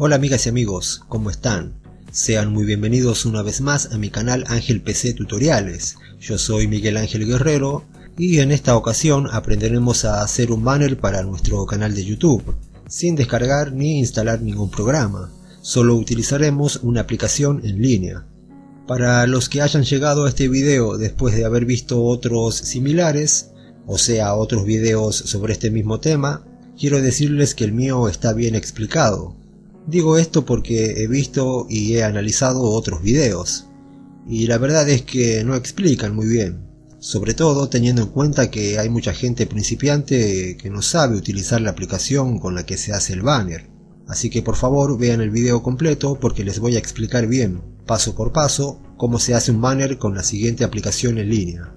Hola amigas y amigos, ¿cómo están? Sean muy bienvenidos una vez más a mi canal Ángel PC Tutoriales. Yo soy Miguel Ángel Guerrero y en esta ocasión aprenderemos a hacer un banner para nuestro canal de YouTube, sin descargar ni instalar ningún programa, solo utilizaremos una aplicación en línea. Para los que hayan llegado a este video después de haber visto otros similares, o sea otros videos sobre este mismo tema, quiero decirles que el mío está bien explicado. Digo esto porque he visto y he analizado otros videos, y la verdad es que no explican muy bien, sobre todo teniendo en cuenta que hay mucha gente principiante que no sabe utilizar la aplicación con la que se hace el banner. Así que por favor vean el video completo porque les voy a explicar bien, paso por paso, cómo se hace un banner con la siguiente aplicación en línea.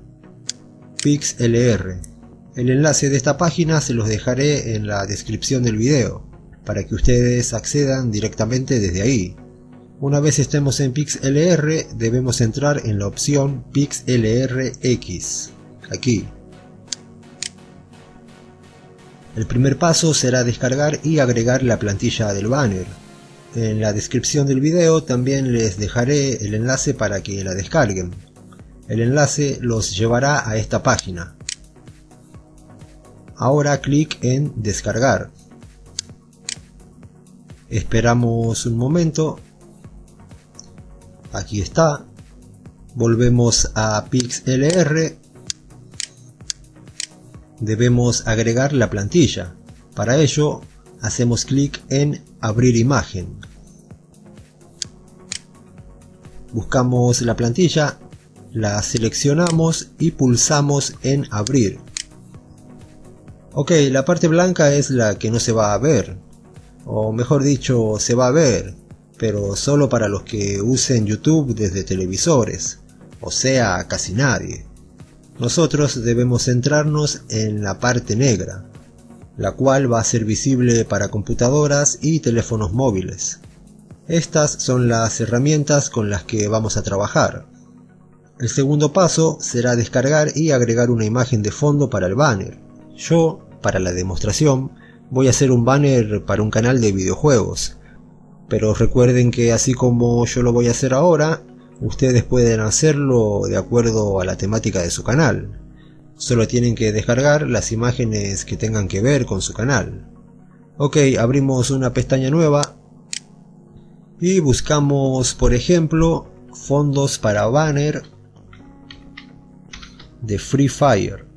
Pixlr. El enlace de esta página se los dejaré en la descripción del video, para que ustedes accedan directamente desde ahí. Una vez estemos en Pixlr, debemos entrar en la opción Pixlr X, aquí. El primer paso será descargar y agregar la plantilla del banner. En la descripción del video también les dejaré el enlace para que la descarguen. El enlace los llevará a esta página. Ahora clic en descargar. Esperamos un momento, aquí está, volvemos a Pixlr, debemos agregar la plantilla, para ello hacemos clic en abrir imagen, buscamos la plantilla, la seleccionamos y pulsamos en abrir. Ok, la parte blanca es la que no se va a ver. O mejor dicho, se va a ver, pero solo para los que usen YouTube desde televisores, o sea, casi nadie. Nosotros debemos centrarnos en la parte negra, la cual va a ser visible para computadoras y teléfonos móviles. Estas son las herramientas con las que vamos a trabajar. El segundo paso será descargar y agregar una imagen de fondo para el banner. Yo, para la demostración, voy a hacer un banner para un canal de videojuegos, pero recuerden que así como yo lo voy a hacer ahora, ustedes pueden hacerlo de acuerdo a la temática de su canal. Solo tienen que descargar las imágenes que tengan que ver con su canal. Ok, abrimos una pestaña nueva y buscamos, por ejemplo, fondos para banner de Free Fire.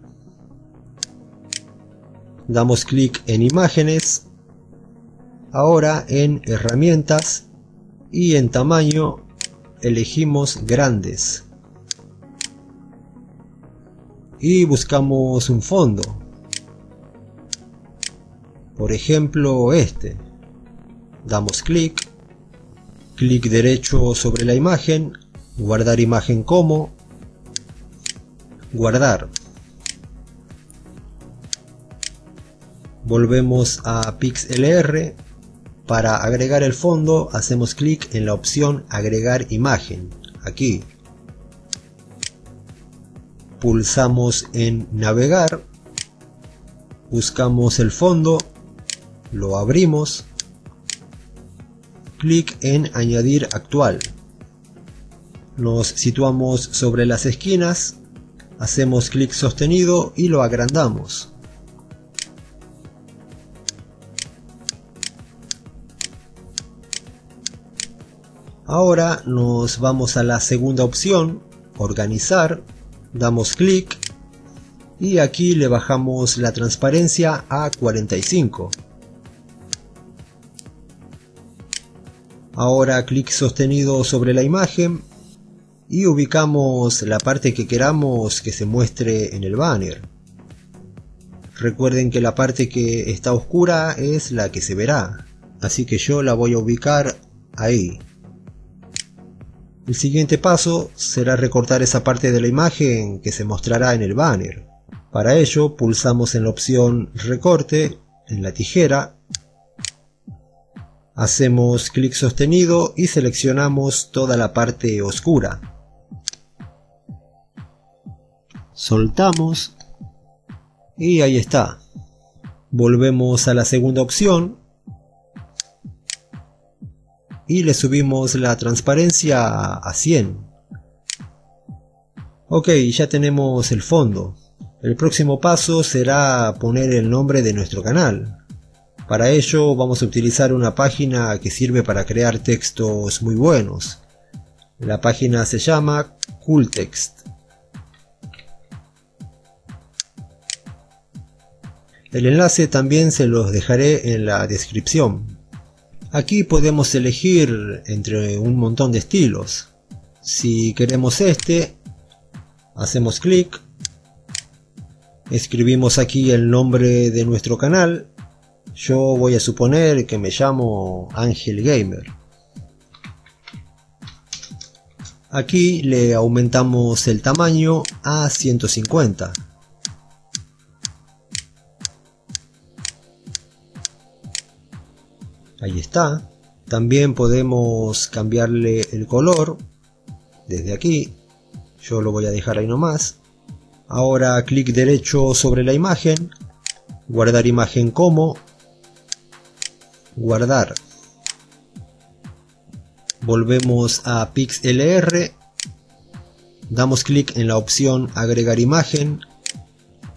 Damos clic en imágenes, ahora en herramientas y en tamaño elegimos grandes y buscamos un fondo, por ejemplo este, damos clic derecho sobre la imagen, guardar imagen como, guardar. Volvemos a Pixlr, para agregar el fondo hacemos clic en la opción agregar imagen, aquí. Pulsamos en navegar, buscamos el fondo, lo abrimos, clic en añadir actual. Nos situamos sobre las esquinas, hacemos clic sostenido y lo agrandamos. Ahora nos vamos a la segunda opción, organizar, damos clic y aquí le bajamos la transparencia a 45. Ahora clic sostenido sobre la imagen y ubicamos la parte que queramos que se muestre en el banner. Recuerden que la parte que está oscura es la que se verá, así que yo la voy a ubicar ahí. El siguiente paso será recortar esa parte de la imagen que se mostrará en el banner. Para ello pulsamos en la opción recorte, en la tijera, hacemos clic sostenido y seleccionamos toda la parte oscura. Soltamos y ahí está. Volvemos a la segunda opción. y le subimos la transparencia a 100. Ok, ya tenemos el fondo. El próximo paso será poner el nombre de nuestro canal. Para ello vamos a utilizar una página que sirve para crear textos muy buenos. La página se llama Cooltext. El enlace también se los dejaré en la descripción. Aquí podemos elegir entre un montón de estilos. Si queremos este, hacemos clic, escribimos aquí el nombre de nuestro canal. Yo voy a suponer que me llamo Ángel Gamer. Aquí le aumentamos el tamaño a 150. Ahí está. También podemos cambiarle el color desde aquí. Yo lo voy a dejar ahí nomás. Ahora clic derecho sobre la imagen, guardar imagen como, guardar. Volvemos a Pixlr, damos clic en la opción agregar imagen,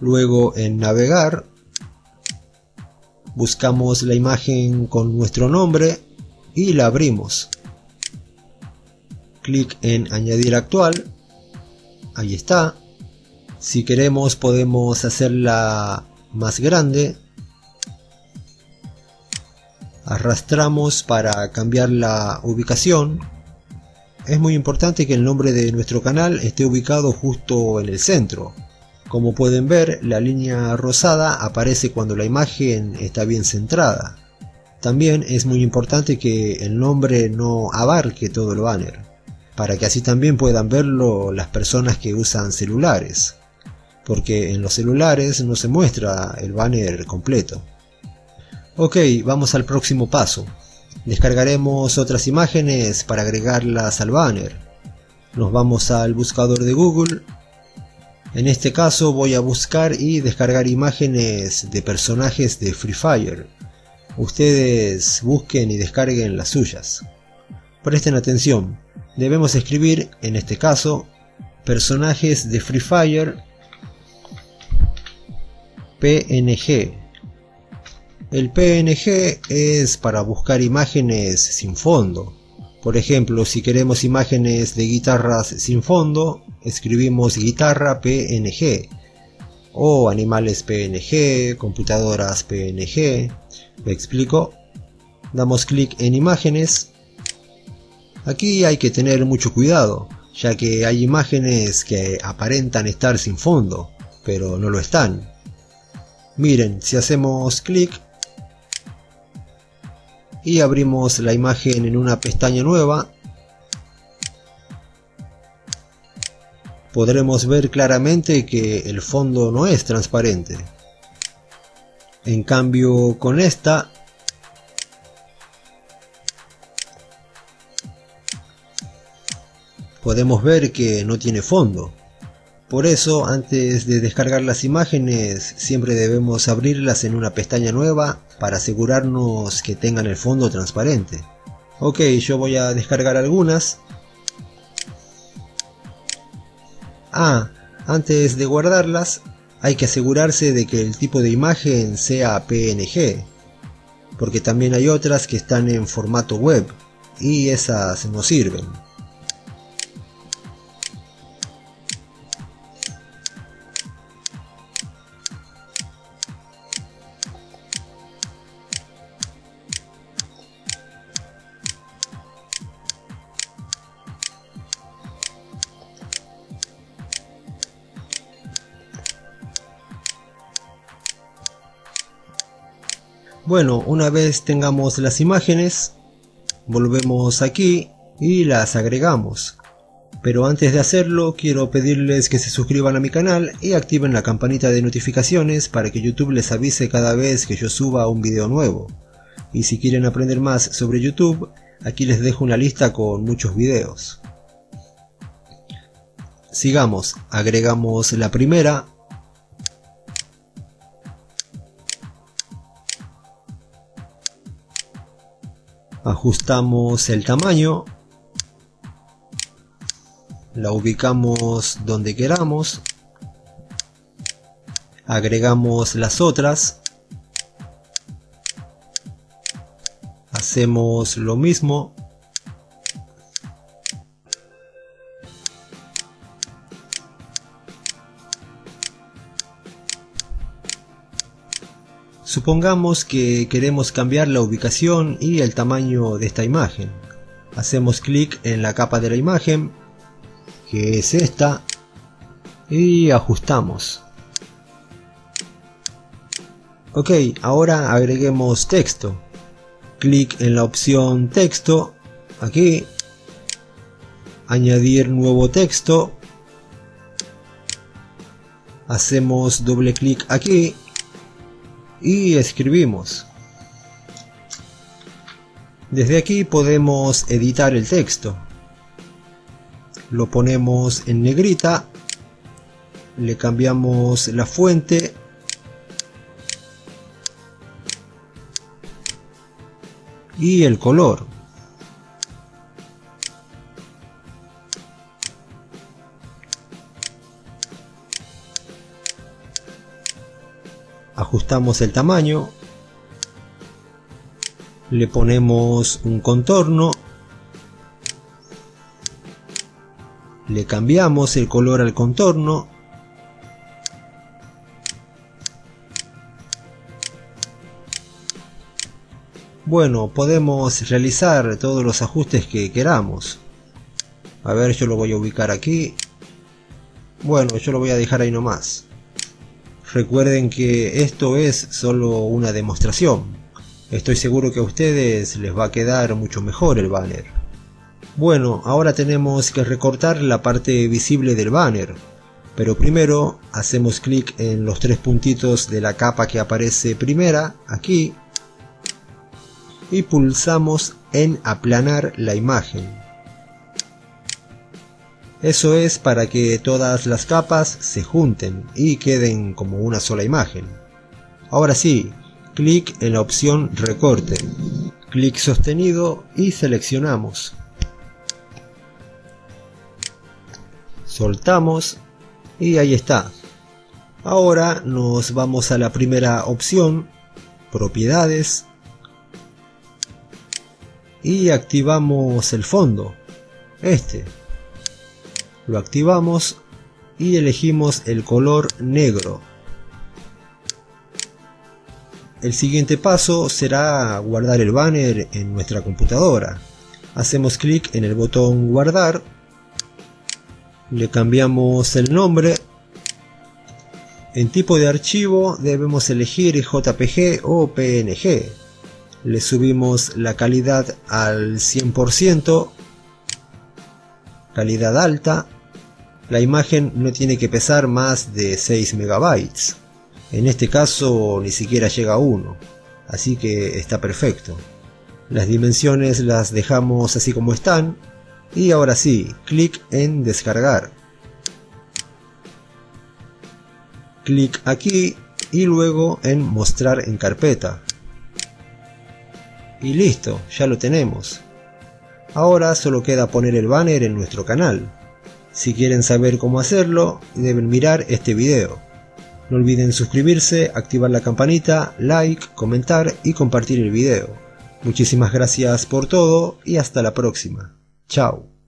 luego en navegar, buscamos la imagen con nuestro nombre y la abrimos. Clic en añadir actual, ahí está. Si queremos podemos hacerla más grande. Arrastramos para cambiar la ubicación. Es muy importante que el nombre de nuestro canal esté ubicado justo en el centro. Como pueden ver, la línea rosada aparece cuando la imagen está bien centrada. También es muy importante que el nombre no abarque todo el banner, para que así también puedan verlo las personas que usan celulares, porque en los celulares no se muestra el banner completo. Ok, vamos al próximo paso. Descargaremos otras imágenes para agregarlas al banner. Nos vamos al buscador de Google. En este caso voy a buscar y descargar imágenes de personajes de Free Fire. Ustedes busquen y descarguen las suyas. Presten atención. Debemos escribir, en este caso, personajes de Free Fire PNG. El PNG es para buscar imágenes sin fondo. Por ejemplo, si queremos imágenes de guitarras sin fondo, escribimos guitarra PNG, o animales PNG, computadoras PNG. ¿Me explico? Damos clic en imágenes. Aquí hay que tener mucho cuidado, ya que hay imágenes que aparentan estar sin fondo, pero no lo están. Miren, si hacemos clic y abrimos la imagen en una pestaña nueva, podremos ver claramente que el fondo no es transparente. En cambio, con esta podemos ver que no tiene fondo. Por eso, antes de descargar las imágenes, siempre debemos abrirlas en una pestaña nueva para asegurarnos que tengan el fondo transparente. Ok, yo voy a descargar algunas. Ah, antes de guardarlas, hay que asegurarse de que el tipo de imagen sea PNG, porque también hay otras que están en formato web y esas no sirven. Bueno, una vez tengamos las imágenes, volvemos aquí y las agregamos. Pero antes de hacerlo, quiero pedirles que se suscriban a mi canal y activen la campanita de notificaciones para que YouTube les avise cada vez que yo suba un video nuevo. Y si quieren aprender más sobre YouTube, aquí les dejo una lista con muchos videos. Sigamos, agregamos la primera. ajustamos el tamaño, la ubicamos donde queramos, agregamos las otras, hacemos lo mismo, supongamos que queremos cambiar la ubicación y el tamaño de esta imagen. Hacemos clic en la capa de la imagen, que es esta, y ajustamos. Ok, ahora agreguemos texto. Clic en la opción texto, aquí, añadir nuevo texto, hacemos doble clic aquí y escribimos. Desde aquí podemos editar el texto, lo ponemos en negrita, le cambiamos la fuente, y el color. Ajustamos el tamaño, le ponemos un contorno, le cambiamos el color al contorno, bueno, podemos realizar todos los ajustes que queramos. A ver, yo lo voy a ubicar aquí. Bueno, yo lo voy a dejar ahí nomás. Recuerden que esto es solo una demostración. Estoy seguro que a ustedes les va a quedar mucho mejor el banner. Bueno, ahora tenemos que recortar la parte visible del banner. Pero primero hacemos clic en los tres puntitos de la capa que aparece primera, aquí, y pulsamos en aplanar la imagen. Eso es para que todas las capas se junten y queden como una sola imagen. Ahora sí, clic en la opción recorte, clic sostenido y seleccionamos. Soltamos y ahí está. Ahora nos vamos a la primera opción, propiedades, y activamos el fondo, lo activamos y elegimos el color negro. El siguiente paso será guardar el banner en nuestra computadora. Hacemos clic en el botón guardar, le cambiamos el nombre, en tipo de archivo debemos elegir JPG o PNG. Le subimos la calidad al 100%, calidad alta. La imagen no tiene que pesar más de 6 MB. En este caso ni siquiera llega a 1, así que está perfecto. Las dimensiones las dejamos así como están. Y ahora sí, clic en descargar. Clic aquí y luego en mostrar en carpeta. Y listo, ya lo tenemos. Ahora solo queda poner el banner en nuestro canal. Si quieren saber cómo hacerlo, deben mirar este video. No olviden suscribirse, activar la campanita, like, comentar y compartir el video. Muchísimas gracias por todo y hasta la próxima. Chao.